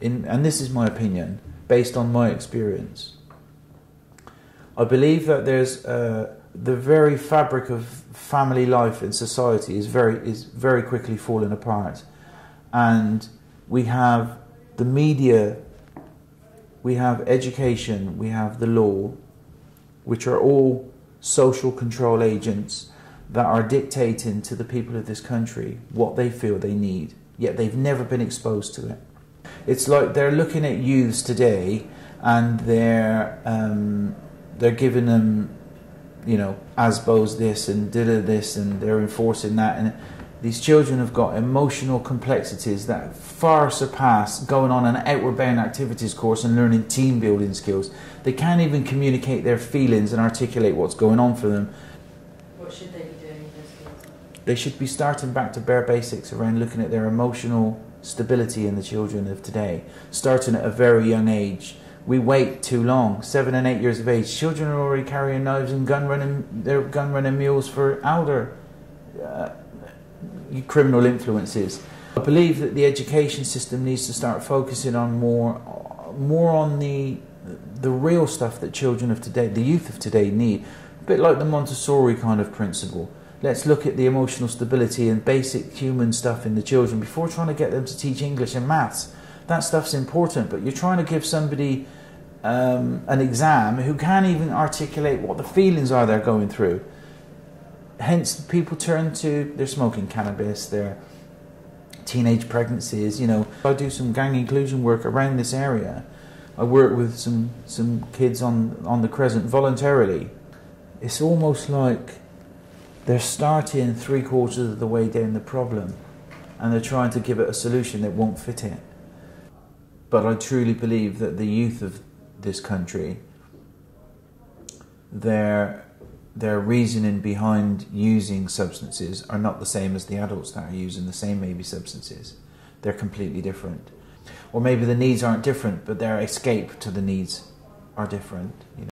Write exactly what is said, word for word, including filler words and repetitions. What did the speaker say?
in, and this is my opinion, based on my experience. I believe that there's uh, the very fabric of family life in society is very is very quickly falling apart, and we have the media, we have education, we have the law, which are all social control agents that are dictating to the people of this country what they feel they need, yet they've never been exposed to it. It's like they're looking at youths today and they're, um, they're giving them, you know, ASBO's this and did this, and they're enforcing that. And these children have got emotional complexities that far surpass going on an Outward Bound activities course and learning team building skills. They can't even communicate their feelings and articulate what's going on for them. What should they be doing with those skills? They should be starting back to bare basics around looking at their emotional stability in the children of today, starting at a very young age. We wait too long. Seven and eight years of age, children are already carrying knives and gun running. They're gun running mules for elder uh, criminal influences. I believe that the education system needs to start focusing on more, more on the the real stuff that children of today, the youth of today, need. A bit like the Montessori kind of principle. Let's look at the emotional stability and basic human stuff in the children before trying to get them to teach English and maths. That stuff's important, but you're trying to give somebody um, an exam who can't even articulate what the feelings are they're going through. Hence, people turn to, they're smoking cannabis, they're teenage pregnancies, you know. I do some gang inclusion work around this area. I work with some, some kids on, on the Crescent voluntarily. It's almost like they're starting three quarters of the way down the problem and they're trying to give it a solution that won't fit it. But I truly believe that the youth of this country, their, their reasoning behind using substances are not the same as the adults that are using the same maybe substances. They're completely different. Or maybe the needs aren't different, but their escape to the needs are different, you know.